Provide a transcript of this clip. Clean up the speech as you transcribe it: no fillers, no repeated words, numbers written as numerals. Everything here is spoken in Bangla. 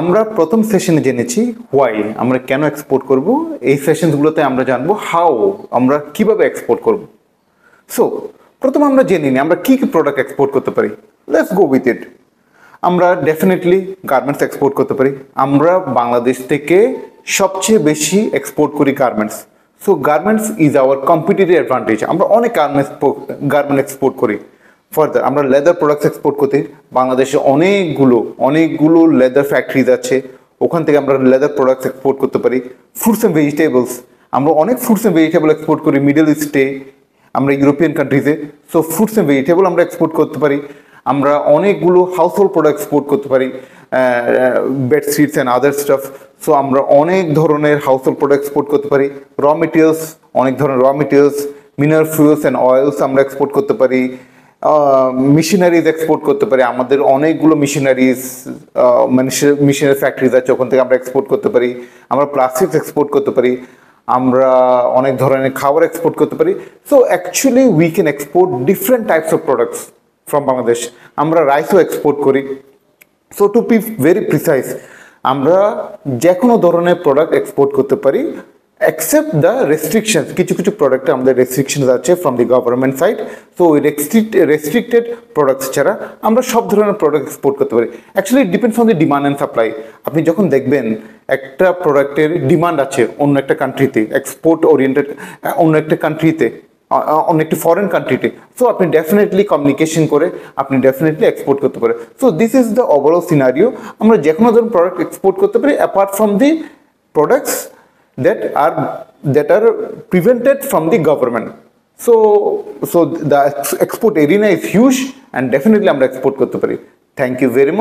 আমরা প্রথম সেশনে জেনেছি হোয়াই, আমরা কেন এক্সপোর্ট করব। এই সেশনসগুলোতে আমরা জানবো হাউ, আমরা কিভাবে এক্সপোর্ট করব। সো প্রথম আমরা জেনে নিই আমরা কী কী প্রোডাক্ট এক্সপোর্ট করতে পারি। Let's go with it. আমরা ডেফিনেটলি গার্মেন্টস এক্সপোর্ট করতে পারি। আমরা বাংলাদেশ থেকে সবচেয়ে বেশি এক্সপোর্ট করি garments. So garments is our competitive advantage. আমরা অনেক গার্মেন্ট এক্সপোর্ট করি। ফার্দার আমরা লেদার প্রোডাক্টস এক্সপোর্ট করতে, বাংলাদেশে অনেকগুলো লেদার ফ্যাক্টরিজ আছে, ওখান থেকে আমরা লেদার প্রোডাক্টস এক্সপোর্ট করতে পারি। ফ্রুটস অ্যান্ড ভেজিটেবলস, আমরা অনেক ফ্রুটস অ্যান্ড ভেজিটেবল এক্সপোর্ট করি মিডল ইস্টে, আমরা ইউরোপিয়ান কান্ট্রিজে। সো ফ্রুটস অ্যান্ড ভেজিটেবল আমরা এক্সপোর্ট করতে পারি। আমরা অনেকগুলো হাউসহোল্ড প্রোডাক্ট এক্সপোর্ট করতে পারি, bedsheets and other stuff. So আমরা অনেক ধরনের হাউসহোল্ড প্রোডাক্ট এক্সপোর্ট করতে পারি। র মেটেরিয়ালস, অনেক ধরনের raw materials, mineral fuels and oils আমরা এক্সপোর্ট করতে পারি। মেশিনারিজ এক্সপোর্ট করতে পারি, আমাদের অনেকগুলো মেশিনারি ফ্যাক্টরিজ আছে, ওখান থেকে আমরা এক্সপোর্ট করতে পারি। আমরা প্লাস্টিক্স এক্সপোর্ট করতে পারি, আমরা অনেক ধরনের খাবার এক্সপোর্ট করতে পারি। So actually we can export different types of products from Bangladesh. আমরা রাইসও এক্সপোর্ট করি। So to be very precise, আমরা যে কোনো ধরনের প্রোডাক্ট এক্সপোর্ট করতে পারি except the restrictions. কিছু কিছু প্রোডাক্টে আমাদের রেস্ট্রিকশনস আছে from the government side. So ওই রেস্ট্রিক্টেড প্রোডাক্টস ছাড়া আমরা সব ধরনের প্রোডাক্ট এক্সপোর্ট করতে পারি। Actually depends on the demand and supply. আপনি যখন দেখবেন একটা প্রোডাক্টের ডিমান্ড আছে অন্য একটা কান্ট্রিতে, এক্সপোর্ট ওরিয়েন্টেড অন্য একটা কান্ট্রিতে, অন্য একটি ফরেন কান্ট্রিতে, সো আপনি ডেফিনেটলি কমিউনিকেশন করে আপনি ডেফিনেটলি এক্সপোর্ট করতে পারেন। So this is the overall scenario. আমরা যে কোনো ধরনের প্রোডাক্ট এক্সপোর্ট করতে পারি apart from the products that are prevented from the government. So the export arena is huge, and definitely amra export korte pari. Thank you very much.